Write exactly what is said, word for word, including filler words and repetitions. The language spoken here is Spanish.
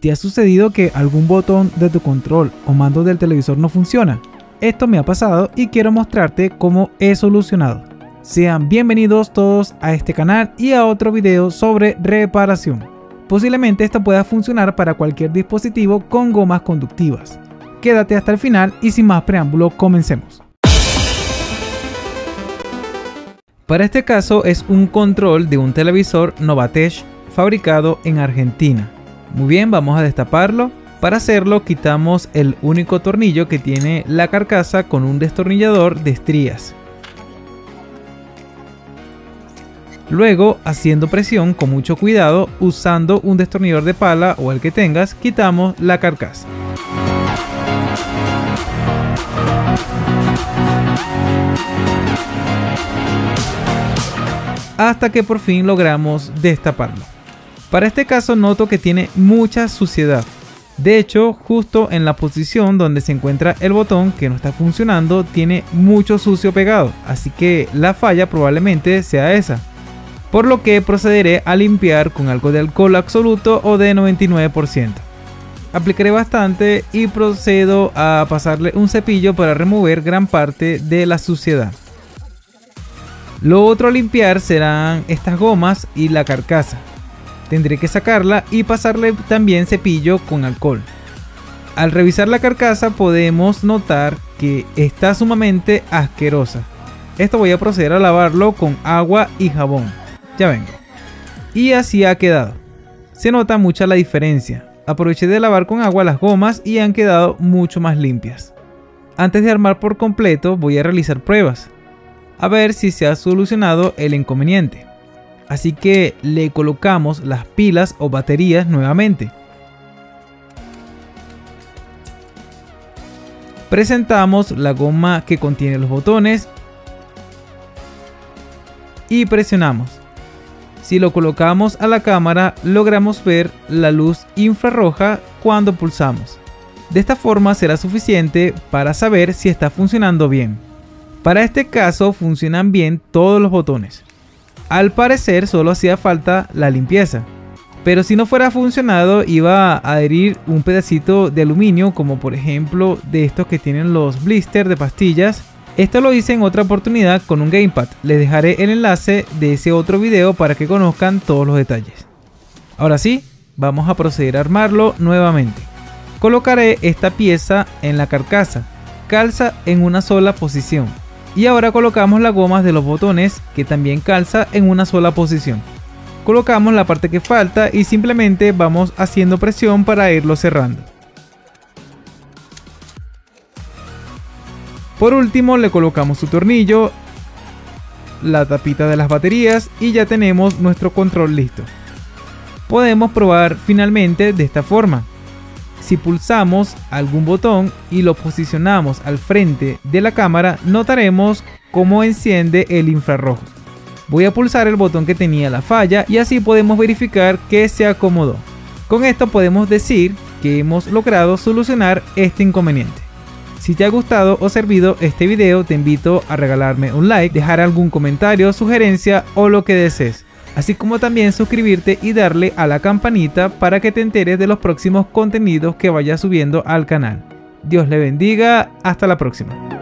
¿Te ha sucedido que algún botón de tu control o mando del televisor no funciona? Esto me ha pasado y quiero mostrarte cómo he solucionado. Sean bienvenidos todos a este canal y a otro video sobre reparación. Posiblemente esto pueda funcionar para cualquier dispositivo con gomas conductivas. Quédate hasta el final y sin más preámbulo comencemos. Para este caso es un control de un televisor Novatech fabricado en Argentina. Muy bien, vamos a destaparlo. Para hacerlo quitamos el único tornillo que tiene la carcasa con un destornillador de estrías. Luego, haciendo presión con mucho cuidado, usando un destornillador de pala o el que tengas, quitamos la carcasa. Hasta que por fin logramos destaparlo. Para este caso noto que tiene mucha suciedad. De hecho, justo en la posición donde se encuentra el botón que no está funcionando, tiene mucho sucio pegado, así que la falla probablemente sea esa. Por lo que procederé a limpiar con algo de alcohol absoluto o de noventa y nueve por ciento. Aplicaré bastante y procedo a pasarle un cepillo para remover gran parte de la suciedad. Lo otro a limpiar serán estas gomas y la carcasa. Tendré que sacarla y pasarle también cepillo con alcohol. Al revisar la carcasa podemos notar que está sumamente asquerosa. Esto voy a proceder a lavarlo con agua y jabón. Ya vengo. Y así ha quedado. Se nota mucha la diferencia. Aproveché de lavar con agua las gomas y han quedado mucho más limpias. Antes de armar por completo voy a realizar pruebas. A ver si se ha solucionado el inconveniente. Así que le colocamos las pilas o baterías nuevamente. Presentamos la goma que contiene los botones. Y presionamos. Si lo colocamos a la cámara, logramos ver la luz infrarroja cuando pulsamos. De esta forma será suficiente para saber si está funcionando bien. Para este caso funcionan bien todos los botones. Al parecer solo hacía falta la limpieza. Pero si no fuera funcionado iba a adherir un pedacito de aluminio, como por ejemplo de estos que tienen los blisters de pastillas. Esto lo hice en otra oportunidad con un Gamepad, les dejaré el enlace de ese otro video para que conozcan todos los detalles. Ahora sí, vamos a proceder a armarlo nuevamente. Colocaré esta pieza en la carcasa, calza en una sola posición. Y ahora colocamos las gomas de los botones que también calza en una sola posición. Colocamos la parte que falta y simplemente vamos haciendo presión para irlo cerrando. Por último le colocamos su tornillo, la tapita de las baterías y ya tenemos nuestro control listo. Podemos probar finalmente de esta forma. Si pulsamos algún botón y lo posicionamos al frente de la cámara, notaremos cómo enciende el infrarrojo. Voy a pulsar el botón que tenía la falla y así podemos verificar que se acomodó. Con esto podemos decir que hemos logrado solucionar este inconveniente. Si te ha gustado o servido este video, te invito a regalarme un like, dejar algún comentario, sugerencia o lo que desees. Así como también suscribirte y darle a la campanita para que te enteres de los próximos contenidos que vaya subiendo al canal. Dios le bendiga, hasta la próxima.